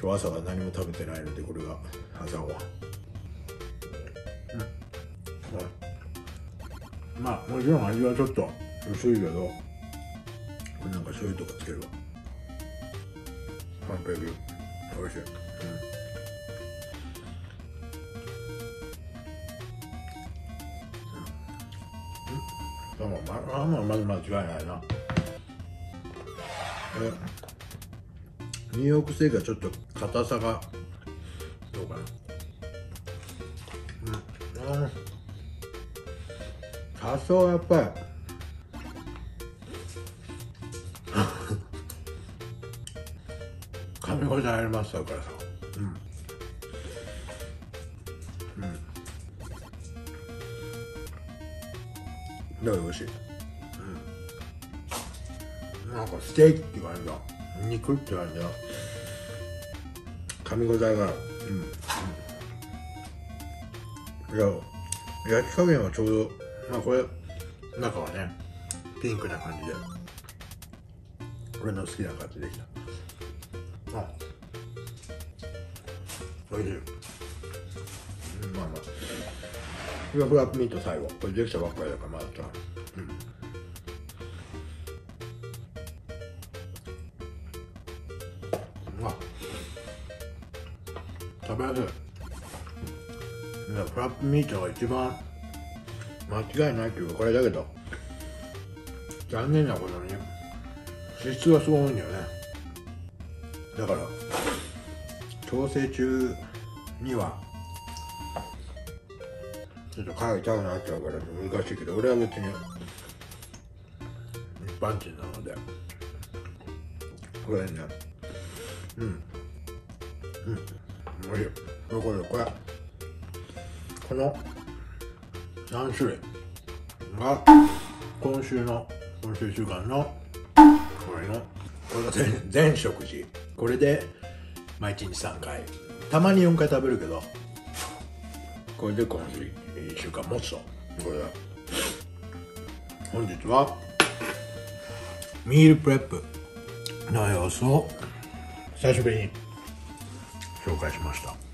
今日朝は何も食べてないので、これが朝ごはん。まあもちろん味はちょっと薄いけど、これなんか醤油とかつけるわ。完璧、美味しい。まず間違いないな。ニューヨークステーキはちょっと硬さがどうかな、多少やっぱり噛み応えありますからさ。だから美味しい。なんかステーキって感じだ、肉って感じだ、噛み応えがある。いや、焼き加減はちょうど、まあこれ中はねピンクな感じで俺の好きな感じできた。おいしい。まあまあフラップミート最後、これできたばっかりだからまだちゃう。食べやすい。フラップミートが一番間違いないっていうかこれだけど、残念なことに脂質がすごい多いんだよね。だから調整中にはちょっとカロリー高くなっちゃうから難しいけど、俺は別に一般人なのでこれね、おいしい。これこの何種類が今週1週間のこれの全食事、これで毎日3回、たまに4回食べるけど、これで今週1週間持つと。これだ。本日はミールプレップの様子を久しぶりに紹介しました。